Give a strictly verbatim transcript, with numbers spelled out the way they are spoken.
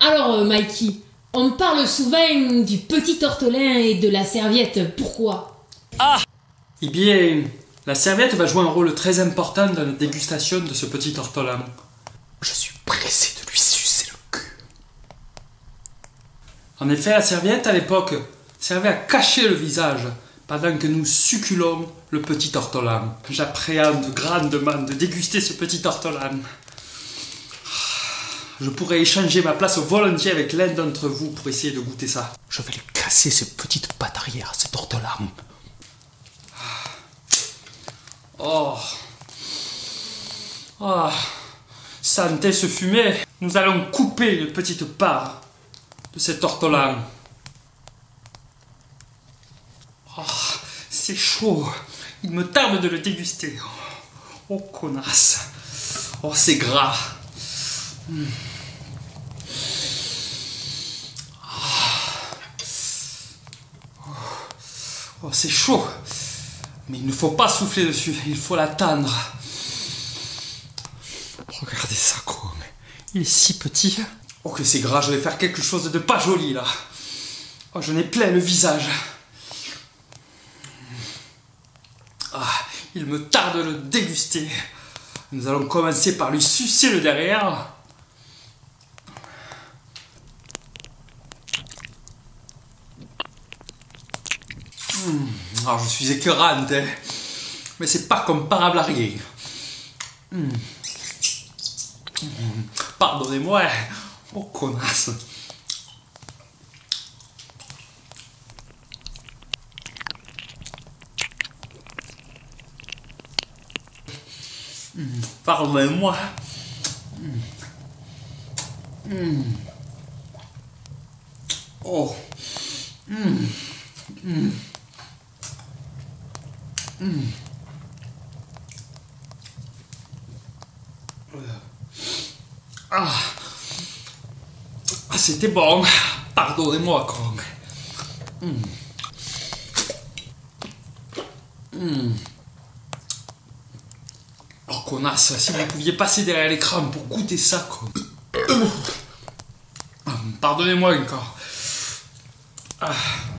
Alors, Mayki, on parle souvent du petit ortolan et de la serviette. Pourquoi? Ah! Eh bien, la serviette va jouer un rôle très important dans la dégustation de ce petit ortolan. Je suis pressé de lui sucer le cul. En effet, la serviette, à l'époque, servait à cacher le visage pendant que nous succulons le petit ortolan. J'appréhende grandement de déguster ce petit ortolan. Je pourrais échanger ma place volontiers avec l'un d'entre vous pour essayer de goûter ça. Je vais lui casser ses petites pattes arrière, cet ortolan. Oh. Oh. Sentez ce fumet. Nous allons couper une petite part de cet ortolan. Oh, c'est chaud. Il me tarde de le déguster. Oh, connasse. Oh, c'est gras. Mmh. Oh, c'est chaud, mais il ne faut pas souffler dessus, il faut l'attendre. Regardez ça, quoi, mais il est si petit. Oh, que c'est gras, je vais faire quelque chose de pas joli là. Oh, j'en ai plein le visage. Ah, il me tarde de le déguster. Nous allons commencer par lui sucer le derrière. Alors, je suis écœurante, hein. Mais c'est pas comparable à rien. Mmh. Mmh. Pardonnez-moi. Oh, connasse. Mmh. Pardonnez-moi. Mmh. Mmh. Oh. Mmh. Mmh. Mmh. Ah, ah c'était bon. Pardonnez-moi, con. Mmh. Mmh. Oh, connasse, si vous pouviez passer derrière l'écran pour goûter ça, con. Pardonnez-moi encore. Ah.